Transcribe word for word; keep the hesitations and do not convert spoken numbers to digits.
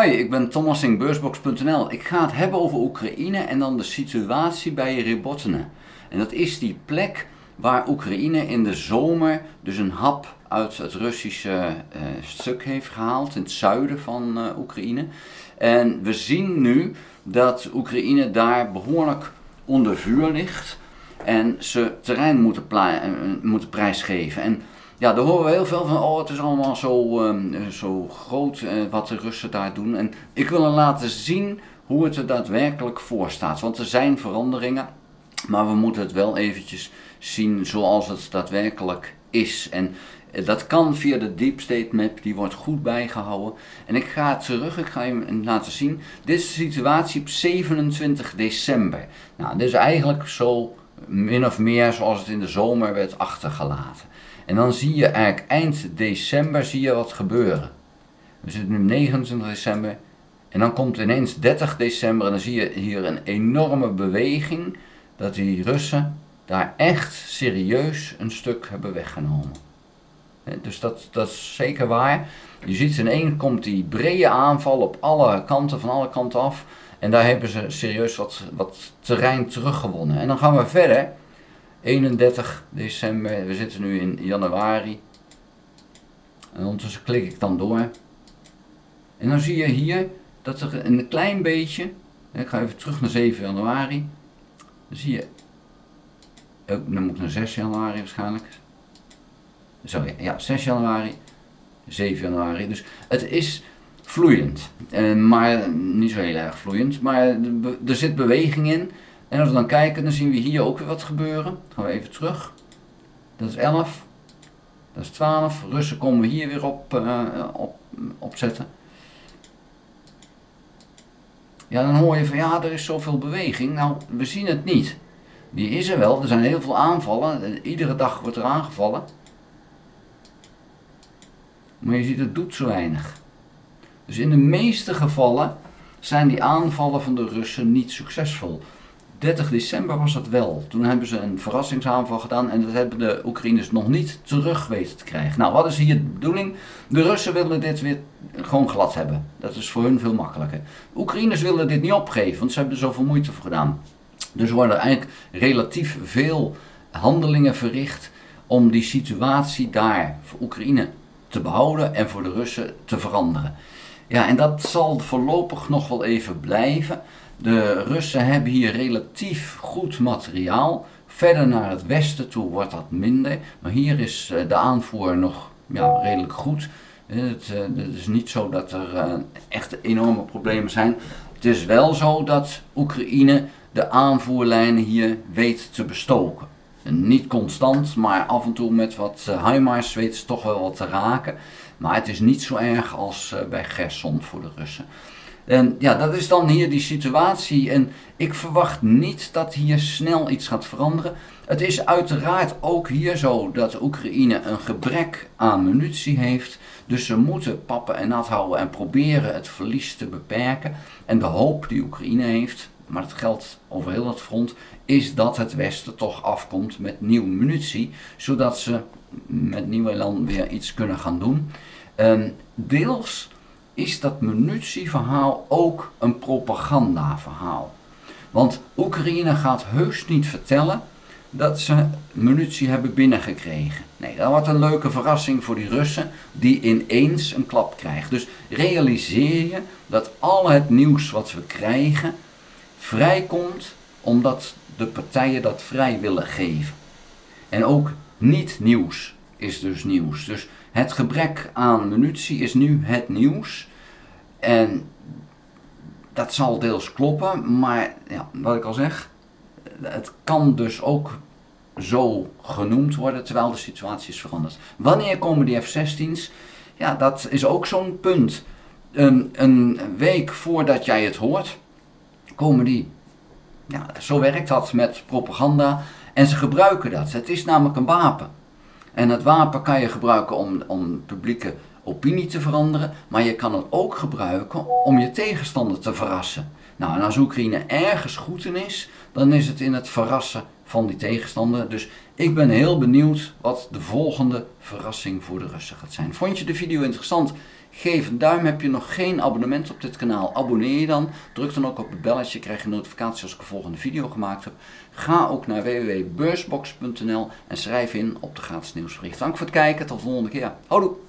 Hi, ik ben Thomas van Beursbox punt n l. Ik ga het hebben over Oekraïne en dan de situatie bij Robotyne. En dat is die plek waar Oekraïne in de zomer dus een hap uit het Russische uh, stuk heeft gehaald, in het zuiden van uh, Oekraïne. En we zien nu dat Oekraïne daar behoorlijk onder vuur ligt en ze terrein moeten, moeten prijsgeven. En ja, daar horen we heel veel van, oh het is allemaal zo, um, zo groot uh, wat de Russen daar doen. En ik wil hen laten zien hoe het er daadwerkelijk voor staat, want er zijn veranderingen. Maar we moeten het wel eventjes zien zoals het daadwerkelijk is. En dat kan via de Deep State Map, die wordt goed bijgehouden. En ik ga terug, ik ga hem laten zien. Dit is de situatie op zevenentwintig december. Nou, dit is eigenlijk zo min of meer zoals het in de zomer werd achtergelaten. En dan zie je eigenlijk eind december zie je wat gebeuren. We zitten nu negenentwintig december. En dan komt ineens dertig december en dan zie je hier een enorme beweging. Dat die Russen daar echt serieus een stuk hebben weggenomen. Dus dat, dat is zeker waar. Je ziet in één komt die brede aanval op alle kanten, van alle kanten af. En daar hebben ze serieus wat, wat terrein teruggewonnen. En dan gaan we verder. eenendertig december, we zitten nu in januari. En ondertussen klik ik dan door. En dan zie je hier dat er een klein beetje, ik ga even terug naar zeven januari. Dan zie je, dan moet ik naar zes januari waarschijnlijk. Sorry, ja, zes januari, zeven januari. Dus het is vloeiend, maar niet zo heel erg vloeiend. Maar er zit beweging in. En als we dan kijken, dan zien we hier ook weer wat gebeuren. Dan gaan we even terug. Dat is elf. Dat is twaalf. Russen komen we hier weer op, uh, op, opzetten. Ja, dan hoor je van ja, er is zoveel beweging. Nou, we zien het niet. Die is er wel. Er zijn heel veel aanvallen. Iedere dag wordt er aangevallen. Maar je ziet, het doet zo weinig. Dus in de meeste gevallen zijn die aanvallen van de Russen niet succesvol. dertig december was dat wel. Toen hebben ze een verrassingsaanval gedaan en dat hebben de Oekraïners nog niet terug weten te krijgen. Nou, wat is hier de bedoeling? De Russen willen dit weer gewoon glad hebben. Dat is voor hun veel makkelijker. De Oekraïners willen dit niet opgeven, want ze hebben er zoveel moeite voor gedaan. Dus worden er eigenlijk relatief veel handelingen verricht om die situatie daar voor Oekraïne te behouden en voor de Russen te veranderen. Ja, en dat zal voorlopig nog wel even blijven. De Russen hebben hier relatief goed materiaal. Verder naar het westen toe wordt dat minder. Maar hier is de aanvoer nog ja, redelijk goed. Het, het is niet zo dat er echt enorme problemen zijn. Het is wel zo dat Oekraïne de aanvoerlijnen hier weet te bestoken. Niet constant, maar af en toe met wat HIMARS weten ze toch wel wat te raken. Maar het is niet zo erg als bij Kherson voor de Russen. En ja, dat is dan hier die situatie en ik verwacht niet dat hier snel iets gaat veranderen. Het is uiteraard ook hier zo dat Oekraïne een gebrek aan munitie heeft. Dus ze moeten pappen en nat houden en proberen het verlies te beperken. En de hoop die Oekraïne heeft, maar dat geldt over heel dat front, is dat het Westen toch afkomt met nieuwe munitie. Zodat ze met nieuw elan weer iets kunnen gaan doen. En deels is dat munitieverhaal ook een propagandaverhaal. Want Oekraïne gaat heus niet vertellen dat ze munitie hebben binnengekregen. Nee, dat wordt een leuke verrassing voor die Russen die ineens een klap krijgen. Dus realiseer je dat al het nieuws wat we krijgen vrijkomt omdat de partijen dat vrij willen geven. En ook niet nieuws is dus nieuws. Dus het gebrek aan munitie is nu het nieuws. En dat zal deels kloppen, maar ja, wat ik al zeg, het kan dus ook zo genoemd worden terwijl de situatie is veranderd. Wanneer komen die F zestien's? Ja, dat is ook zo'n punt. Een, een week voordat jij het hoort, komen die. Ja, zo werkt dat met propaganda en ze gebruiken dat. Het is namelijk een wapen. En het wapen kan je gebruiken om, om publieke opinie te veranderen, maar je kan het ook gebruiken om je tegenstander te verrassen. Nou, en als Oekraïne ergens goed in is, dan is het in het verrassen van die tegenstander. Dus ik ben heel benieuwd wat de volgende verrassing voor de Russen gaat zijn. Vond je de video interessant? Geef een duim. Heb je nog geen abonnement op dit kanaal? Abonneer je dan. Druk dan ook op het belletje. Krijg je notificaties als ik de volgende video gemaakt heb. Ga ook naar w w w punt beursbox punt n l en schrijf in op de gratis nieuwsbrief. Dank voor het kijken. Tot de volgende keer. Houdoe!